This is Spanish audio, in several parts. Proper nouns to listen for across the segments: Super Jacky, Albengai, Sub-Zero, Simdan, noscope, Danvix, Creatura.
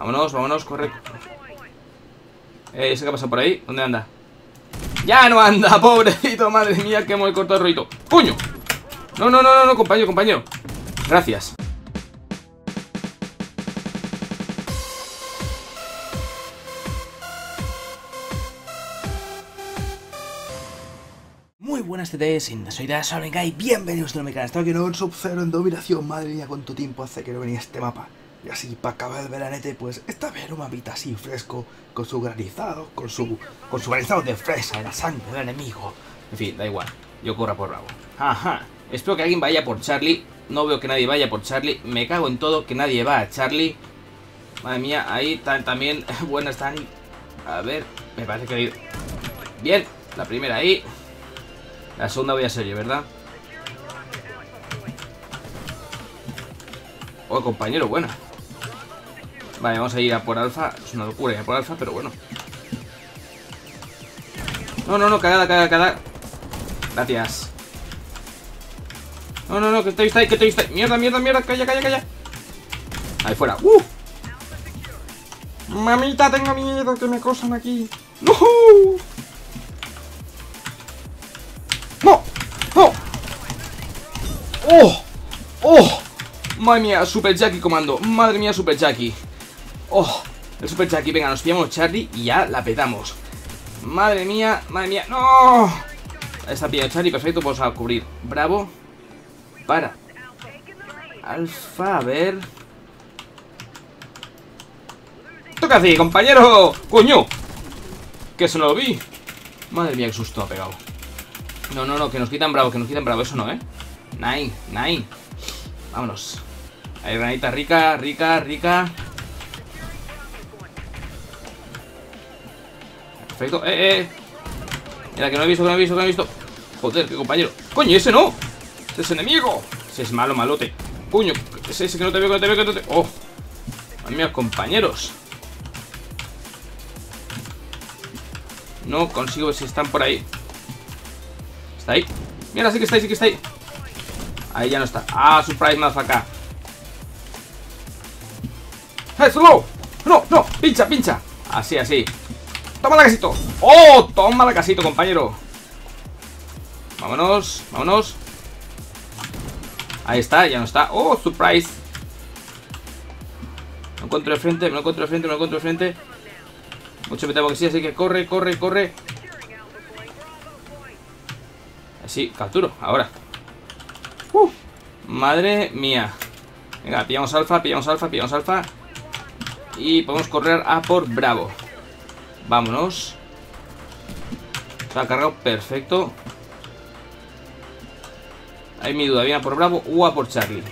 Vámonos, vámonos, corre. ¿Ese que pasa por ahí? ¿Dónde anda? ¡Ya no anda, pobrecito! Madre mía, que hemos cortado el rollito. ¡Puño! No, no, no, no, no, compañero, compañero. Gracias. Buenas TTs, soy Albengai, bienvenidos a mi canal. Estaba aquí en un Sub-Zero en dominación. Madre mía, cuánto tiempo hace que no venía este mapa. Y así, para acabar el veranete, pues esta vez un mapita así fresco, con su granizado, con su granizado de fresa, la sangre del enemigo. En fin, da igual, yo corra por bravo. Ajá, espero que alguien vaya por Charlie. No veo que nadie vaya por Charlie. Me cago en todo, que nadie va a Charlie. Madre mía, ahí también buenas están. A ver, me parece que ha ido bien, la primera ahí. La segunda voy a ser yo, ¿verdad? Oh, compañero, buena. Vale, vamos a ir a por alfa. Es una locura ir a por alfa, pero bueno. No, no, no, cagada, cagada, cagada. Gracias. No, no, no, que estoy ahí, que estoy ahí. Mierda, mierda, mierda, calla, calla, calla. Ahí fuera. Mamita, tengo miedo que me cosan aquí. ¡No! ¡Oh! ¡Oh! Madre mía, Super Jacky comando. Madre mía, Super Jacky. ¡Oh! El Super Jacky. Venga, nos pillamos Charlie y ya la petamos. Madre mía, madre mía. ¡No! Ahí está pillado Charlie, perfecto. Vamos a cubrir. Bravo. Para alfa, a ver. ¡Toca así, compañero! ¡Coño! Que se lo vi. Madre mía, qué susto ha pegado. No, no, no, que nos quitan bravo, que nos quitan bravo. Eso no, ¿eh? Nine, nine. Vámonos. Ahí, granita rica, rica, rica. Perfecto. Mira, que no he visto, que no he visto, que no he visto. Joder, qué compañero. Coño, ese no. Ese es enemigo. Ese es malo, malote. Coño, ese que no te veo, que no te veo, que no te... Oh. Madre mía, compañeros. No consigo ver si están por ahí. Está ahí. Mira, sí que está ahí, sí que está ahí. Ahí ya no está. Ah, surprise, más acá. ¡Hey, slow! No, no, pincha, pincha. Así, así. ¡Toma la casito! ¡Oh! ¡Toma la casito, compañero! Vámonos, vámonos. Ahí está, ya no está. ¡Oh, surprise! No encuentro de frente, no encuentro de frente, no encuentro de frente. Mucho me temo que sí, así que corre, corre, corre. Así, capturo, ahora. Madre mía. Venga, pillamos alfa, pillamos alfa, pillamos alfa. Y podemos correr a por bravo. Vámonos. Se ha cargado, perfecto. Ahí mi duda, ¿viene a por bravo o a por Charlie?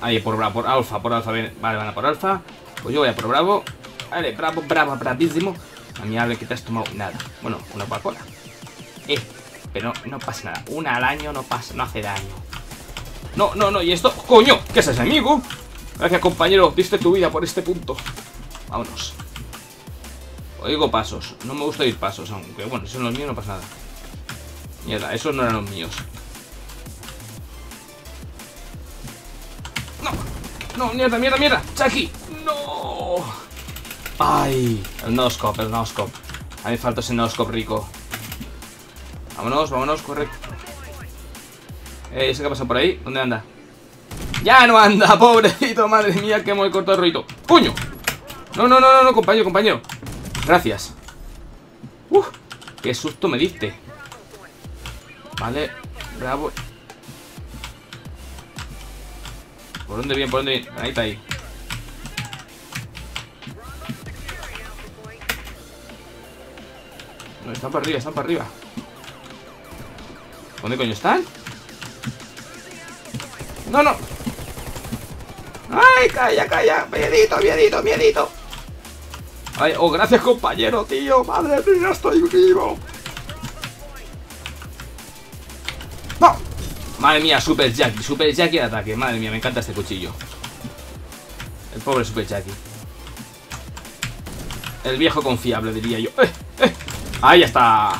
Ahí por bravo, por alfa, viene. Vale, van a por alfa. Pues yo voy a por bravo. Vale, bravo, bravo, bravísimo. A mí hable que te has tomado nada. Bueno, una Coca-Cola. Pero no pasa nada. Una al año no pasa, no hace daño. No, no, no, y esto, coño, ¿qué es ese amigo? Gracias, compañero, diste tu vida por este punto. Vámonos. Oigo pasos, no me gusta oír pasos, aunque bueno, si son los míos no pasa nada. Mierda, esos no eran los míos. No, no, mierda, mierda, mierda, Jacky, no. Ay, el noscope, el noscope. A mí me falta ese noscope rico. Vámonos, vámonos, correcto. Ese que pasa por ahí, ¿dónde anda? ¡Ya no anda, pobrecito! Madre mía, que hemos cortado el rollito. ¡Puño! No, no, no, no, no, compañero, compañero. Gracias. ¡Uf! ¡Qué susto me diste! Vale, bravo. ¿Por dónde viene? ¿Por dónde viene? Ahí está ahí. No, están para arriba, están para arriba. ¿Dónde coño están? No, no. Ay, calla, calla. Miedito, miedito, miedito. Ay, oh, gracias, compañero, tío. Madre mía, estoy vivo. No. Madre mía, Super Jacky. Super Jacky al ataque. Madre mía, me encanta este cuchillo. El pobre Super Jacky. El viejo confiable, diría yo. Ahí está.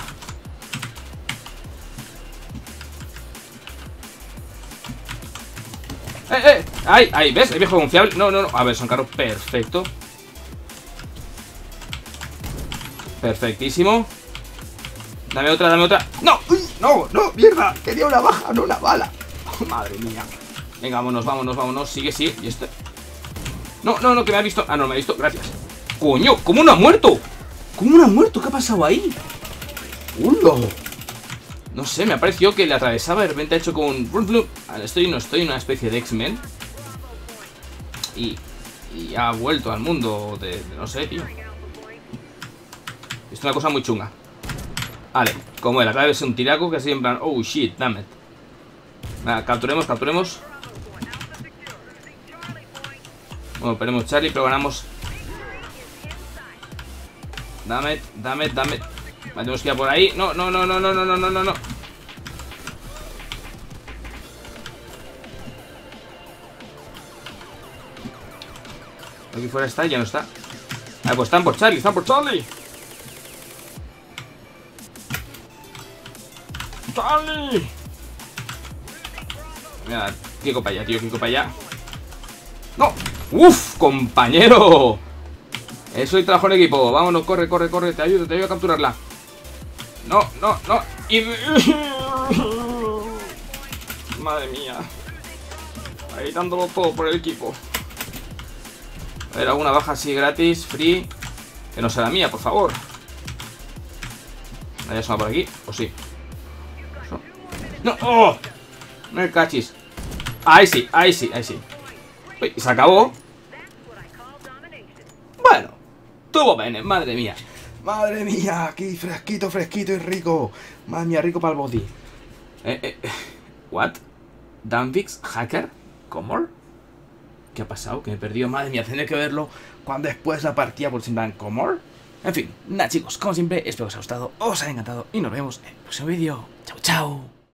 ¡Eh! ¡Ay! ¡Ay! ¿Ves? El viejo confiable. No, no, no. A ver, son caros. Perfecto. Perfectísimo. Dame otra, dame otra. ¡No! ¡Uy! ¡No! ¡No! ¡Mierda! Quería una baja, no una bala. Oh, madre mía. Venga, vámonos, vámonos, vámonos. Sigue, sigue. Y este... No, no, no, que me ha visto. Ah, no, me ha visto. Gracias. ¡Coño! ¿Cómo no ha muerto? ¿Cómo no ha muerto? ¿Qué ha pasado ahí? ¡Ulo! No sé, me ha parecido que le atravesaba. De repente ha hecho como un... Estoy, no estoy en una especie de X-Men. Y ha vuelto al mundo de... No sé, tío. Es una cosa muy chunga. Vale, como él acaba de ser un tiraco que así en plan... Oh, shit, damn it. Nada, capturemos, capturemos. Bueno, perdemos Charlie, pero ganamos. Damn it, damn it, damn it. Vale, tenemos que ir por ahí. No, no, no, no, no, no, no, no, no. Aquí fuera está, ya no está. Vale, pues están por Charlie, están por Charlie. ¡Charlie! Mira, Kiko para allá, tío, Kiko para allá. ¡No! ¡Uf, compañero! Eso y trabajo en equipo. Vámonos, corre, corre, corre. Te ayudo a capturarla. No, no, no. Y... Madre mía. Ahí dándolo todo por el equipo. A ver, alguna baja así gratis, free. Que no sea la mía, por favor. Nadie se va por aquí, o sí. No, oh. No me cachis. Ahí sí, ahí sí, ahí sí. Uy, se acabó. Bueno, tuvo pene, madre mía. Madre mía, aquí fresquito, fresquito y rico. Madre mía, rico para el body. What? ¿Danvix? ¿Hacker? ¿Cómo? ¿Qué ha pasado? Que me he perdido. Madre mía, tendré que verlo cuando después la partida por Simdan. ¿Cómo? En fin, nada chicos, como siempre, espero que os haya gustado, os haya encantado y nos vemos en el próximo vídeo. Chao, chao.